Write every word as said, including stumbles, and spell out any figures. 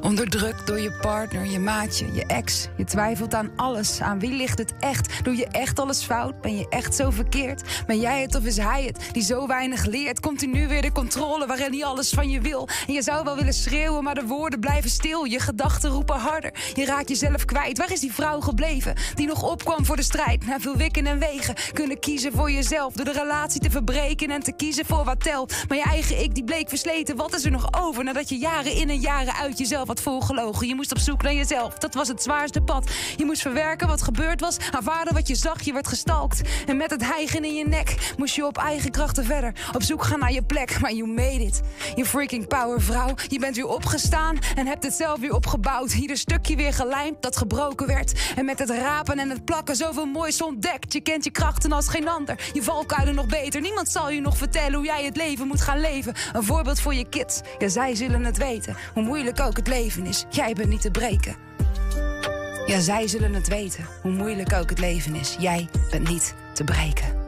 Onderdrukt door je partner, je maatje, je ex. Je twijfelt aan alles, aan wie ligt het echt? Doe je echt alles fout? Ben je echt zo verkeerd? Ben jij het of is hij het, die zo weinig leert? Continu weer de controle waarin hij alles van je wil. En je zou wel willen schreeuwen, maar de woorden blijven stil. Je gedachten roepen harder, je raakt jezelf kwijt. Waar is die vrouw gebleven, die nog opkwam voor de strijd? Na veel wikken en wegen, kunnen kiezen voor jezelf. Door de relatie te verbreken en te kiezen voor wat telt. Maar je eigen ik, die bleek versleten. Wat is er nog over, nadat je jaren in en jaren uit jezelf had volgelogen? Je moest op zoek naar jezelf, dat was het zwaarste pad. Je moest verwerken wat gebeurd was, aanvaarden wat je zag. Je werd gestalkt en met het hijgen in je nek moest je op eigen krachten verder. Op zoek gaan naar je plek, maar you made it. Je freaking power vrouw, je bent weer opgestaan en hebt het zelf weer opgebouwd. Ieder stukje weer gelijmd dat gebroken werd. En met het rapen en het plakken zoveel moois ontdekt. Je kent je krachten als geen ander, je valkuilen nog beter. Niemand zal je nog vertellen hoe jij het leven moet gaan leven. Een voorbeeld voor je kids, ja zij zullen het weten. Hoe moeilijk ook het leven is, jij bent niet te breken. Ja zij zullen het weten, hoe moeilijk ook het leven is, jij bent niet te breken.